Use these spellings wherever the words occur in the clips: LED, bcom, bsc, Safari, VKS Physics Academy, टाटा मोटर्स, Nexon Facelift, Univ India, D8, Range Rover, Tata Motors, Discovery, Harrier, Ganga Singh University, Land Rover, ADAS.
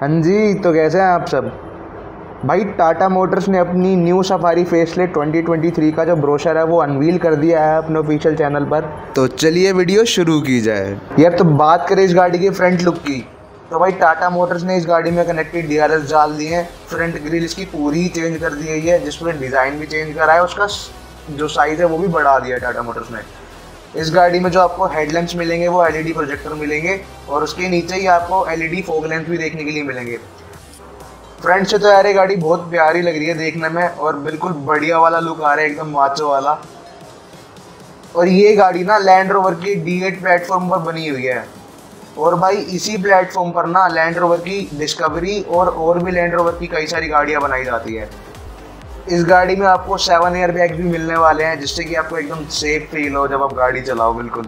हाँ जी, तो कैसे हैं आप सब भाई। टाटा मोटर्स ने अपनी न्यू सफारी फेसलिफ्ट 2023 का जो ब्रोशर है वो अनवील कर दिया है अपने ऑफिशियल चैनल पर। तो चलिए वीडियो शुरू की जाए। यार तो बात करें इस गाड़ी की फ्रंट लुक की, तो भाई टाटा मोटर्स ने इस गाड़ी में कनेक्टेड DRS डाल दिए हैं। फ्रंट ग्रिल इसकी पूरी चेंज कर दी गई है, जिसमें डिज़ाइन भी चेंज करा है, उसका जो साइज़ है वो भी बढ़ा दिया है टाटा मोटर्स ने। इस गाड़ी में जो आपको हेडलैम्प्स मिलेंगे वो LED प्रोजेक्टर मिलेंगे और उसके नीचे ही आपको LED फॉग लैंप भी देखने के लिए मिलेंगे। फ्रंट से तो यार ये गाड़ी बहुत प्यारी लग रही है देखने में और बिल्कुल बढ़िया वाला लुक आ रहा है, एकदम माचो वाला। और ये गाड़ी ना लैंड रोवर की D8 प्लेटफॉर्म पर बनी हुई है और भाई इसी प्लेटफॉर्म पर ना लैंड रोवर की डिस्कवरी और भी लैंड रोवर की कई सारी गाड़ियाँ बनाई जाती है। इस गाड़ी में आपको 7 एयरबैग भी मिलने वाले हैं, जिससे कि आपको एकदम सेफ फील हो जब आप गाड़ी चलाओ बिल्कुल।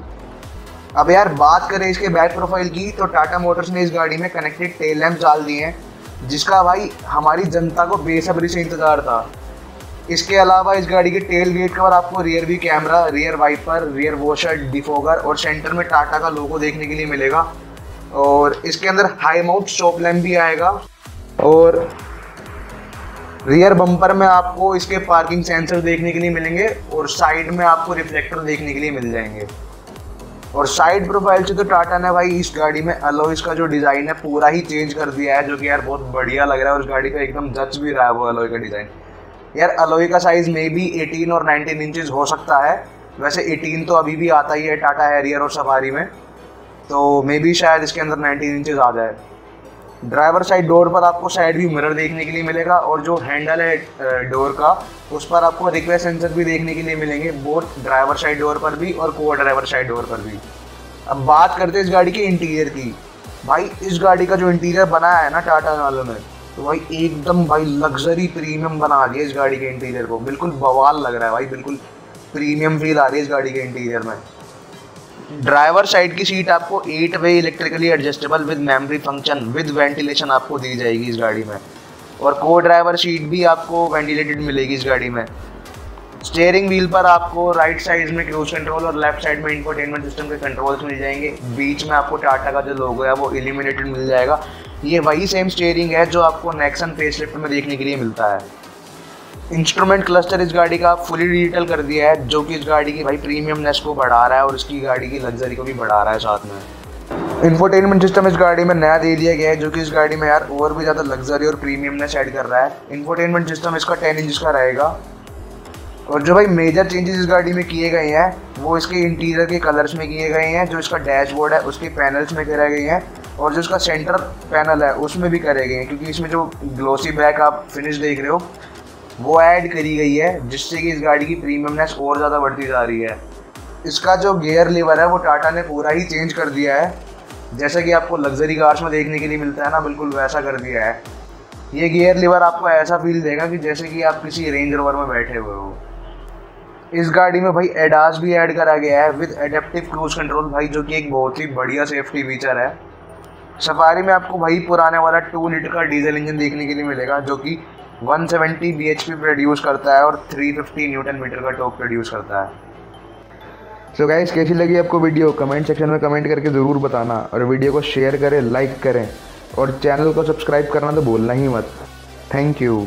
अब यार बात करें इसके बैक प्रोफाइल की, तो टाटा मोटर्स ने इस गाड़ी में कनेक्टेड टेल लैंप डाल दिए हैं, जिसका भाई हमारी जनता को बेसब्री से इंतज़ार था। इसके अलावा इस गाड़ी के टेल गेट कवर आपको rear view camera, rear wiper, rear washer, defogger और सेंटर में टाटा का लोगो देखने के लिए मिलेगा। और इसके अंदर हाई माउंट स्टॉप लैंप भी आएगा और रियर बम्पर में आपको इसके पार्किंग सेंसर देखने के लिए मिलेंगे और साइड में आपको रिफ्लेक्टर देखने के लिए मिल जाएंगे। और साइड प्रोफाइल से तो टाटा ने भाई इस गाड़ी में अलॉयज का जो डिज़ाइन है पूरा ही चेंज कर दिया है, जो कि यार बहुत बढ़िया लग रहा है और इस गाड़ी का एकदम जच भी रहा है वो अलॉय का डिज़ाइन। यार अलॉय का साइज़ मे भी 18 और 19 इंचेस हो सकता है, वैसे 18 तो अभी भी आता ही है टाटा हैरियर और सफारी में, तो मे भी शायद इसके अंदर 19 इंचेस आ जाए। ड्राइवर साइड डोर पर आपको साइड व्यू मिरर देखने के लिए मिलेगा और जो हैंडल है डोर का उस पर आपको रिक्वेस्ट सेंसर भी देखने के लिए मिलेंगे, बोथ ड्राइवर साइड डोर पर भी और को ड्राइवर साइड डोर पर भी। अब बात करते हैं इस गाड़ी के इंटीरियर की। भाई इस गाड़ी का जो इंटीरियर बनाया है ना टाटा वालों ने, तो भाई एकदम भाई लग्जरी प्रीमियम बना दिया इस गाड़ी के इंटीरियर को, बिल्कुल बवाल लग रहा है भाई, बिल्कुल प्रीमियम फील आ रही है इस गाड़ी के इंटीरियर में। ड्राइवर साइड की सीट आपको 8-वे electrically adjustable with memory function with ventilation आपको दी जाएगी इस गाड़ी में और को ड्राइवर सीट भी आपको वेंटिलेटेड मिलेगी इस गाड़ी में। स्टीयरिंग व्हील पर आपको राइट साइड में क्रूज कंट्रोल और लेफ्ट साइड में इंफोटेनमेंट सिस्टम के कंट्रोल्स मिल जाएंगे। बीच में आपको टाटा का जो लोगो है वो इल्यूमिनेटेड मिल जाएगा। ये वही सेम स्टीयरिंग है जो आपको नेक्सन फेसलिफ्ट में देखने के लिए मिलता है। इंस्ट्रूमेंट क्लस्टर इस गाड़ी का फुली डिजिटल कर दिया है, जो कि इस गाड़ी की भाई प्रीमियमनेस को बढ़ा रहा है और इसकी गाड़ी की लग्जरी को भी बढ़ा रहा है। साथ में इंफोटेनमेंट सिस्टम इस गाड़ी में नया दे दिया गया है, जो कि इस गाड़ी में यार और भी ज़्यादा लग्जरी और प्रीमियमनेस ऐड कर रहा है। इंफोटेनमेंट सिस्टम इसका 10 इंच का रहेगा। और जो भाई मेजर चेंजेस इस गाड़ी में किए गए हैं वो इसके इंटीरियर के कलर्स में किए गए हैं, जो इसका डैशबोर्ड है उसके पैनल्स में करे गए हैं और जो इसका सेंटर पैनल है उसमें भी करे गए हैं, क्योंकि इसमें जो ग्लोसी ब्लैक आप फिनिश देख रहे हो वो ऐड करी गई है, जिससे कि इस गाड़ी की प्रीमियमनेस और ज़्यादा बढ़ती जा रही है। इसका जो गियर लीवर है वो टाटा ने पूरा ही चेंज कर दिया है, जैसा कि आपको लग्जरी कार्स में देखने के लिए मिलता है ना, बिल्कुल वैसा कर दिया है। ये गियर लीवर आपको ऐसा फील देगा कि जैसे कि आप किसी रेंज रोवर में बैठे हुए हो। इस गाड़ी में भाई ADAS भी ऐड करा गया है विद एडेप्टिव क्रूज कंट्रोल, भाई जो कि एक बहुत ही बढ़िया सेफ्टी फीचर है। सफारी में आपको भाई पुराने वाला 2 लीटर का डीजल इंजन देखने के लिए मिलेगा, जो कि 170 bhp प्रोड्यूस करता है और 350 न्यूटन मीटर का टॉर्क प्रोड्यूस करता है। सो गाइस, कैसी लगी आपको वीडियो कमेंट सेक्शन में कमेंट करके ज़रूर बताना और वीडियो को शेयर करें, लाइक करें और चैनल को सब्सक्राइब करना तो भूलना ही मत। Thank you.